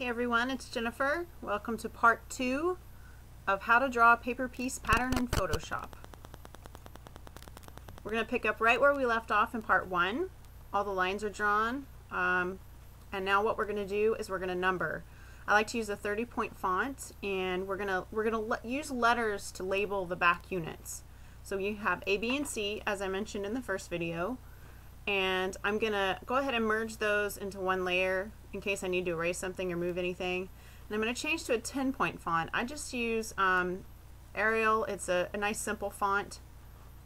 Hey everyone, it's Jennifer. Welcome to part 2 of how to draw a paper piece pattern in Photoshop. We're going to pick up right where we left off in part 1. All the lines are drawn, and now what we're going to do is we're going to number. I like to use a 30-point font, and we're going to use letters to label the back units. So you have A, B, and C, as I mentioned in the first video, and I'm going to go ahead and merge those into one layer in case I need to erase something or move anything. And I'm going to change to a 10-point font. I just use Arial. It's a nice simple font.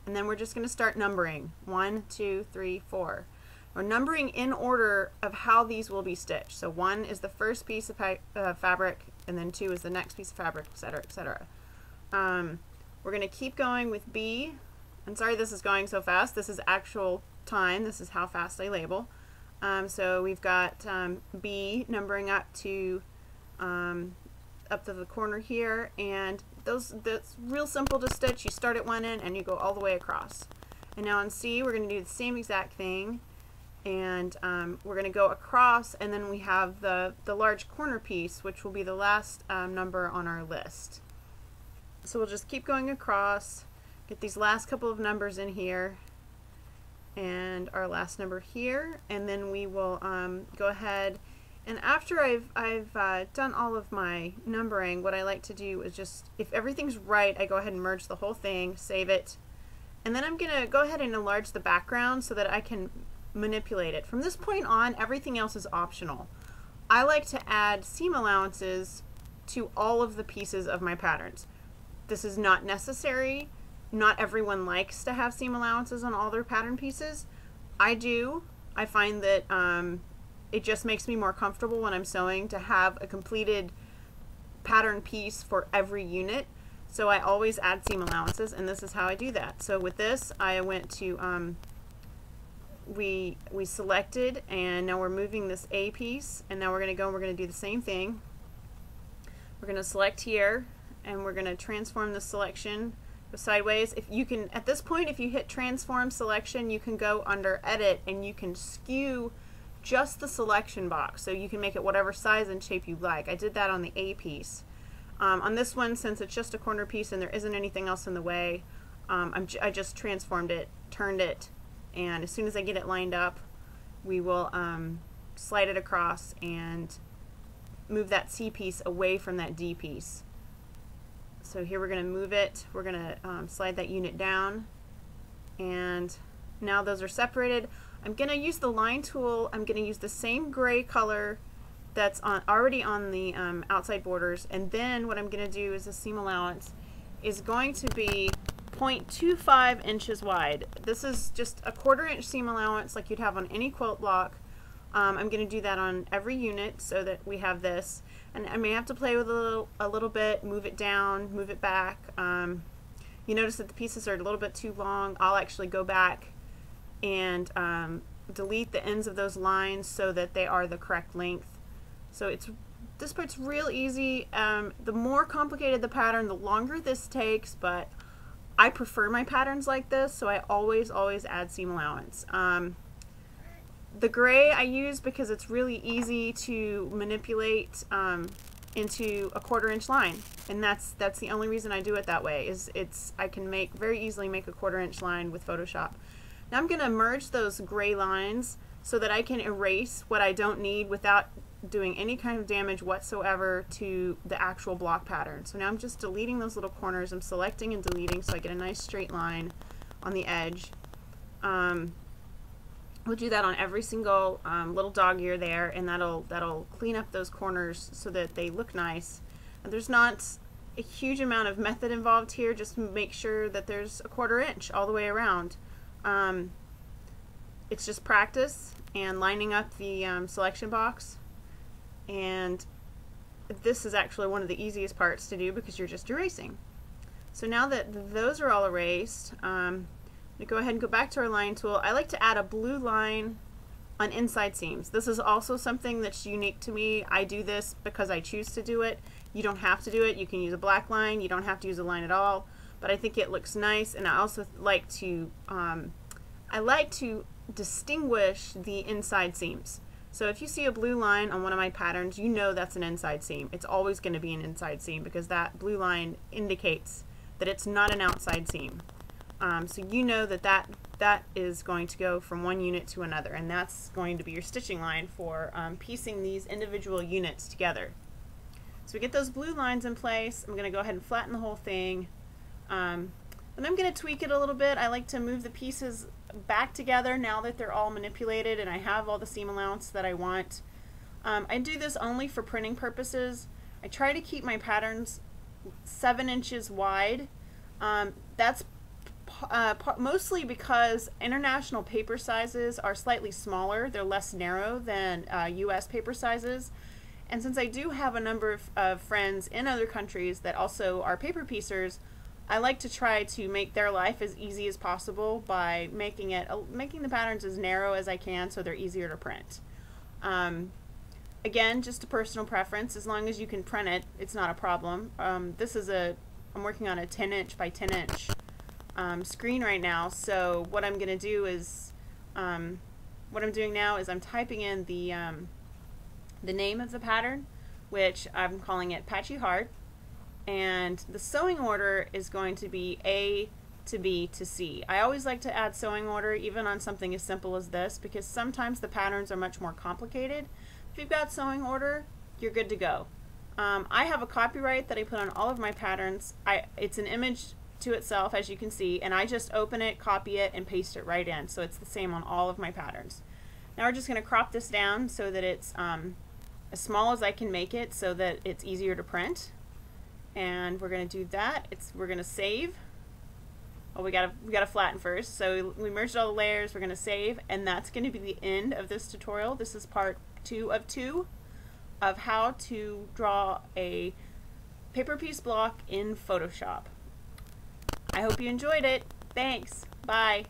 And then we're just going to start numbering. 1, 2, 3, 4. We're numbering in order of how these will be stitched. So 1 is the first piece of fabric, and then 2 is the next piece of fabric, etc., etc. We're going to keep going with B. I'm sorry this is going so fast. This is actual time. This is how fast I label. So we've got B numbering up to the corner here, and that's real simple to stitch. You start at one end and you go all the way across. And now on C, we're going to do the same exact thing, and we're going to go across, and then we have the large corner piece, which will be the last number on our list. So we'll just keep going across, get these last couple of numbers in here, and our last number here, and then we will go ahead, and after I've done all of my numbering, what I like to do is just, if everything's right, I go ahead and merge the whole thing, save it, and then I'm gonna go ahead and enlarge the background so that I can manipulate it. From this point on, everything else is optional. I like to add seam allowances to all of the pieces of my patterns. This is not necessary. Not everyone likes to have seam allowances on all their pattern pieces. I do. I find that it just makes me more comfortable when I'm sewing to have a completed pattern piece for every unit. So I always add seam allowances, and this is how I do that. So with this, I went to, we selected, and now we're moving this A piece, and now we're going to go and we're going to do the same thing. We're going to select here, and we're going to transform the selection sideways. If you can, at this point, if you hit transform selection, you can go under edit and you can skew just the selection box, so you can make it whatever size and shape you like. I did that on the A piece. On this one, since it's just a corner piece and there isn't anything else in the way, I just transformed it, turned it, and as soon as I get it lined up, we will slide it across and move that C piece away from that D piece. So here we're going to move it, we're going to slide that unit down, and now those are separated. I'm going to use the line tool. I'm going to use the same gray color that's already on the outside borders, and then what I'm going to do is the seam allowance is going to be 0.25 inches wide. This is just a 1/4 inch seam allowance like you'd have on any quilt block. I'm going to do that on every unit so that we have this. And I may have to play with it a little bit, move it down, move it back. You notice that the pieces are a little bit too long. I'll actually go back and delete the ends of those lines so that they are the correct length. So this part's real easy. The more complicated the pattern, the longer this takes, but I prefer my patterns like this, so I always add seam allowance. The gray I use because it's really easy to manipulate into a 1/4 inch line, and that's the only reason I do it that way. Is I can very easily make a 1/4 inch line with Photoshop. Now I'm going to merge those gray lines so that I can erase what I don't need without doing any kind of damage whatsoever to the actual block pattern. So now I'm just deleting those little corners. I'm selecting and deleting so I get a nice straight line on the edge. We'll do that on every single little dog ear there, and that'll clean up those corners so that they look nice. And there's not a huge amount of method involved here. Just make sure that there's a 1/4 inch all the way around. It's just practice and lining up the selection box. And this is actually one of the easiest parts to do because you're just erasing. So now that those are all erased, we go ahead and go back to our line tool. I like to add a blue line on inside seams. This is also something that's unique to me. I do this because I choose to do it. You don't have to do it. You can use a black line. You don't have to use a line at all. But I think it looks nice, and I also like to distinguish the inside seams. So if you see a blue line on one of my patterns, you know that's an inside seam. It's always going to be an inside seam because that blue line indicates that it's not an outside seam. So you know that, that is going to go from one unit to another, and that's going to be your stitching line for piecing these individual units together. So we get those blue lines in place. I'm going to go ahead and flatten the whole thing. And I'm going to tweak it a little bit. I like to move the pieces back together now that they're all manipulated and I have all the seam allowance that I want. I do this only for printing purposes. I try to keep my patterns 7 inches wide. That's mostly because international paper sizes are slightly smaller. They're less narrow than US paper sizes. And since I do have a number of friends in other countries that also are paper piecers, I like to try to make their life as easy as possible by making it, making the patterns as narrow as I can so they're easier to print. Again, just a personal preference. As long as you can print it, it's not a problem. This is I'm working on a 10-inch by 10-inch screen right now. So what I'm going to do is, what I'm doing now is I'm typing in the name of the pattern, which I'm calling it Patchy Heart. And the sewing order is going to be A to B to C. I always like to add sewing order even on something as simple as this because sometimes the patterns are much more complicated. If you've got sewing order, you're good to go. I have a copyright that I put on all of my patterns. It's an image to itself, as you can see, and I just open it, copy it, and paste it right in. So it's the same on all of my patterns. Now we're just going to crop this down so that it's as small as I can make it so that it's easier to print. And we're going to do that. We're going to save. Oh, we gotta flatten first. So we merged all the layers. We're going to save, and that's going to be the end of this tutorial. This is part 2 of how to draw a paper piece block in Photoshop. I hope you enjoyed it. Thanks. Bye.